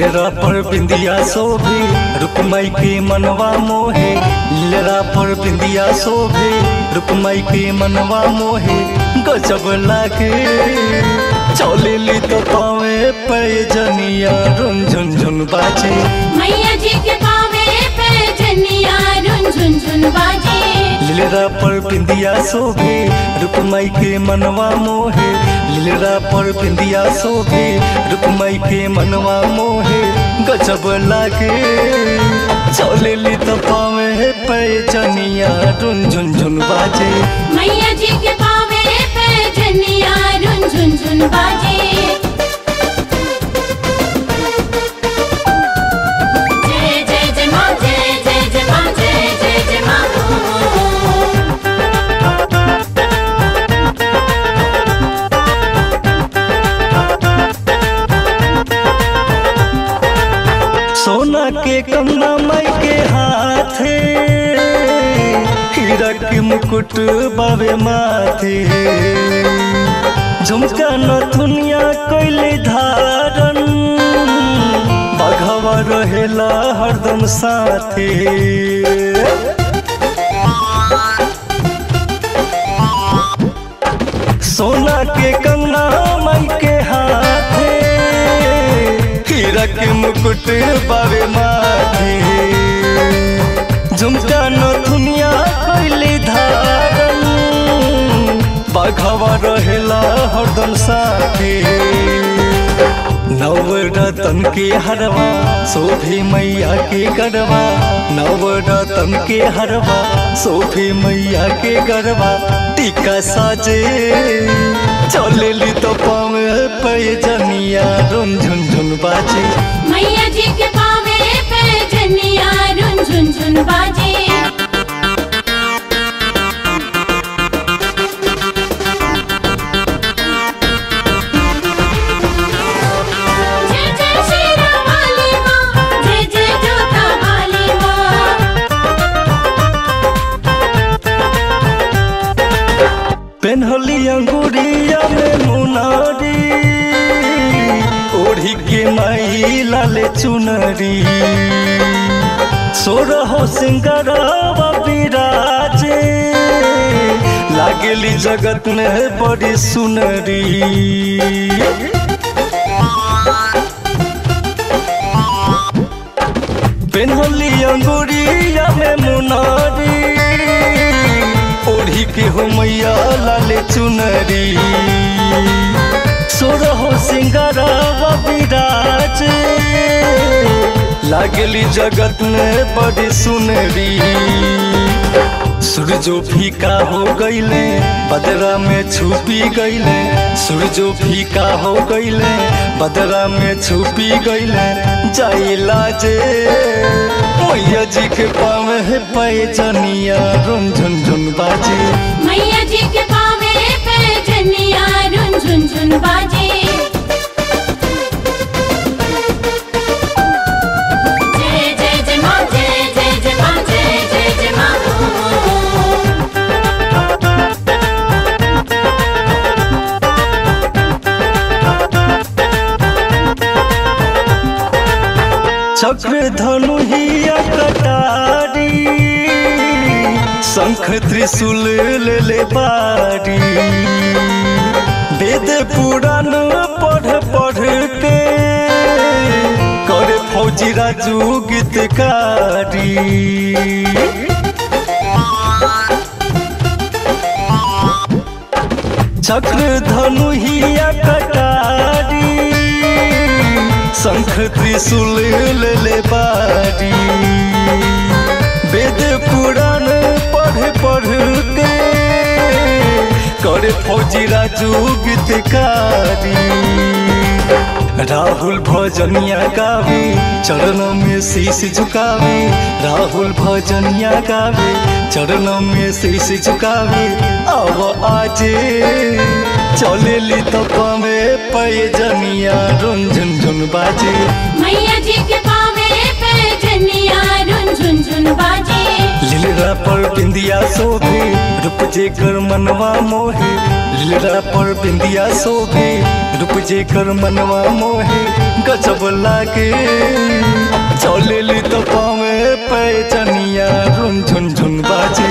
लेरा पर बिंदिया शोभे रुकमई के मनवा मोहे, लेरा पर बिंदिया शोभे रुकमई के मनवा मोहे, गजब लागे चले ली तो पावे पे जनिया रुन झुन झुन बाजे, मैया जी के पावे पे जनिया रुन झुन झुन बाजे, लेरा पर बिंदिया शोभे रुकमई के मनवा मोहे, लेरा पर बिंदिया शोभे रुकमई के मनवा मोहे, गजब लागे चले ली तो पावे पे जनिया रुन झुन झुन बाजे, मैया जी के पावे पे जनिया रुन झुन झुन बाजे। सोना के कन्ना माई के हाथे, हीरा के मुकुट बावे माथे, झुमका नथुनिया कइले धारन, बघवा रहेला हरदम साथे, सोना के कन्ना माई के हाथे, हीरा के मुकुट बावे माथे, झुमका नथुनिया कइले धारन, बघवा रहेला हरदम साथे, नव रतन के हरवा शोभे मैया के गरबा, नव रतन के हरवा शोभे मैया के गरबा, टीका साजे चले ली तो पावे पे जनिया रुन झुन झुन बाजे, मैया जी के पावे पे जनिया रुन झुन झुन बाजे। पेन्हली अंगूरिया में मुनारी, ओढ़ी के माई लाले चुनरी, सोरहो सिंगरावा विराजे, लागेली जगत में बड़ी सुनरी, पेन्हली अंगूरिया में मुनारी, ओढ़ी के हो मैया लाले चुनरी, सोरहो सिंगारावा विराजे, लागेली जगत में बड़ी सुनरी, सूरजो फीका हो गईले बदरा में छुपी गईले, सूरजो फीका हो गईले बदरा में छुपी गईले, जाई लाजे मैया जी के पावे पे जनिया रुन झुन झुन बाजे, मैया जी के पावे पे जनिया रुन झुन झुन बाजे। चक्र धनु हिया कटारी, शंख त्रिशूल ले बारी, वेद पुराण पढ़ पढ़ के करे फौजी राजू गीतकारी, चक्र धनु हिया कटारी, शंख त्रिशूल ले बारी, वेद पुराण पढ़ पढ़ के करे फौजी राजू गीतकारी, राहुल भजनिया गावे चरण में शीश झुकावे, राहुल भजनिया गावे चरण में शीश झुकावे, अब आजे चले ली तो पावे पे जनिया रुन झुन झुन बाजे, मैया जी के पावे पे जनिया रुन झुन झुन बाजे, लेरा पर बिंदिया शोभे रुप जे कर मनवा मोहे, लिरा पर बिंदिया सोके, रुप जे कर मनवा मोहे, गजब लागे चौलेली तो पावे पैचनिया, रुन झुन झुन बाजे।